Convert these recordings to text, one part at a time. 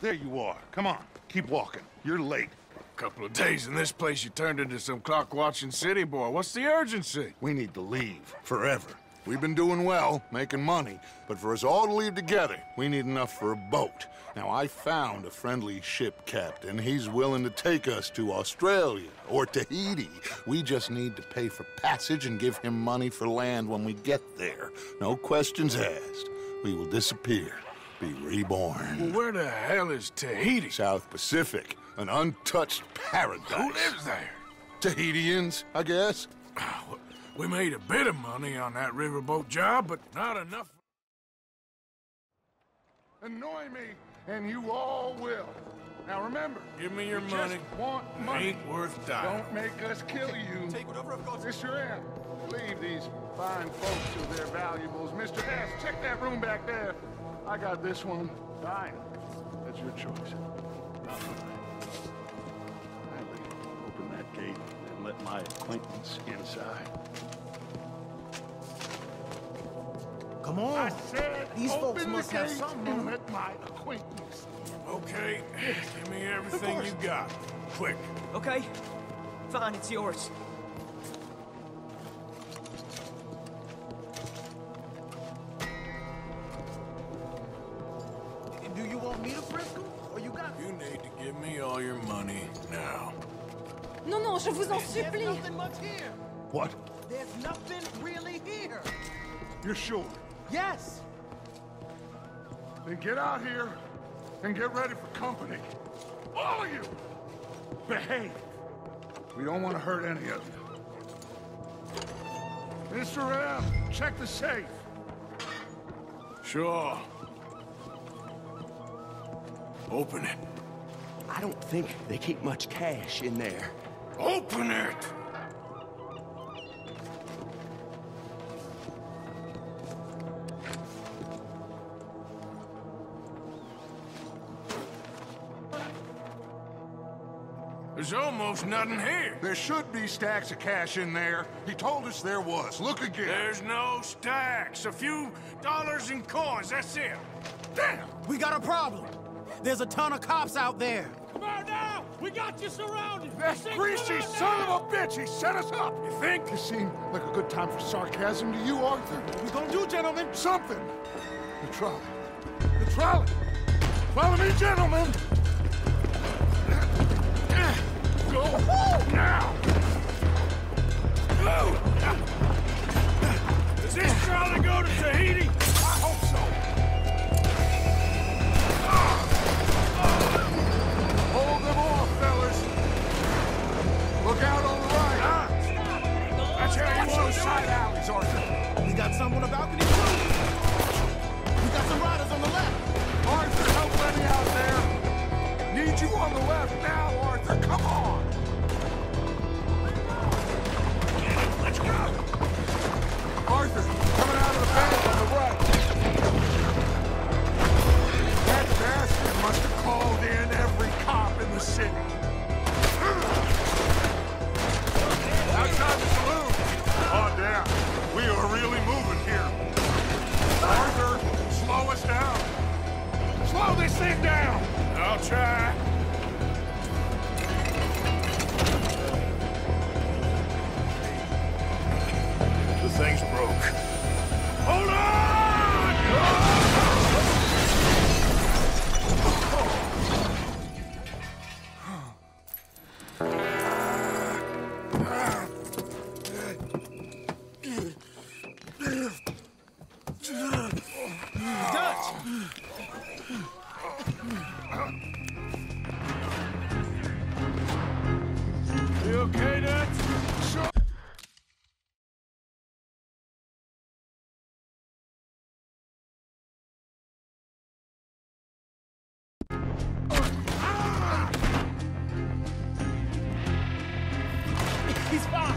There you are. Come on. Keep walking. You're late. A couple of days in this place, you turned into some clock-watching city boy. What's the urgency? We need to leave. Forever. We've been doing well, making money, but for us all to leave together, we need enough for a boat. Now, I found a friendly ship captain. He's willing to take us to Australia or Tahiti. We just need to pay for passage and give him money for land when we get there. No questions asked. We will disappear, be reborn. Well, where the hell is Tahiti? South Pacific, an untouched paradise. Who lives there? Tahitians, I guess. We made a bit of money on that riverboat job, but not enough. Annoy me, and you all will. Now remember, give me your money. Just want money. Ain't worth dying. Don't make us kill you. Take whatever I've got. Mr. M, leave these fine folks with their valuables. Mr. S, check that room back there. I got this one. Dying. That's your choice. Finally, open that gate and let my acquaintance inside. Come on. I said, these folks must have something with my acquaintance. Okay, give me everything you got. Quick. Okay, fine, it's yours. Do you want me to frisk them, or you got it? You need to give me all your money now. No, no, je vous en supplie. There's nothing much here. What? There's nothing really here. You're sure? Yes! Then get out here and get ready for company. All of you! Behave! We don't want to hurt any of you. Mr. M, check the safe. Sure. Open it. I don't think they keep much cash in there. Open it! There's almost nothing here. There should be stacks of cash in there. He told us there was. Look again. There's no stacks. A few dollars in coins. That's it. Damn! We got a problem. There's a ton of cops out there. Come on now! We got you surrounded. That greasy son of a bitch! He set us up! You think? This seemed like a good time for sarcasm to you, Arthur. What we gonna do, gentlemen? Something. The trolley. The trolley! Follow me, gentlemen! Go now! Does this trolley go to Tahiti? I hope so. Hold them off, fellas. Look out on the right. That's how you want to side alleys, Arthur. We got someone on the balcony. We got some riders on the left. Arthur, help Lenny out there. Need you on the left now, Arthur. Come on! Let's go! Arthur, coming out of the bank on the right. That bastard must have called in every cop in the city. Outside the saloon. Oh, damn. We are really moving here. Arthur, slow us down. Slow this thing down! I'll try. The thing's broke. Hold on! Dutch! You okay, Dutch? Sure. He's fine.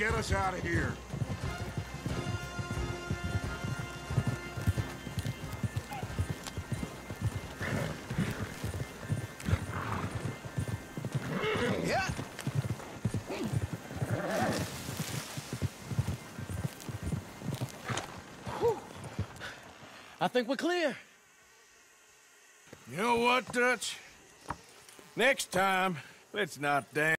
get us out of here. I think we're clear. You know what, Dutch? Next time, let's not dance.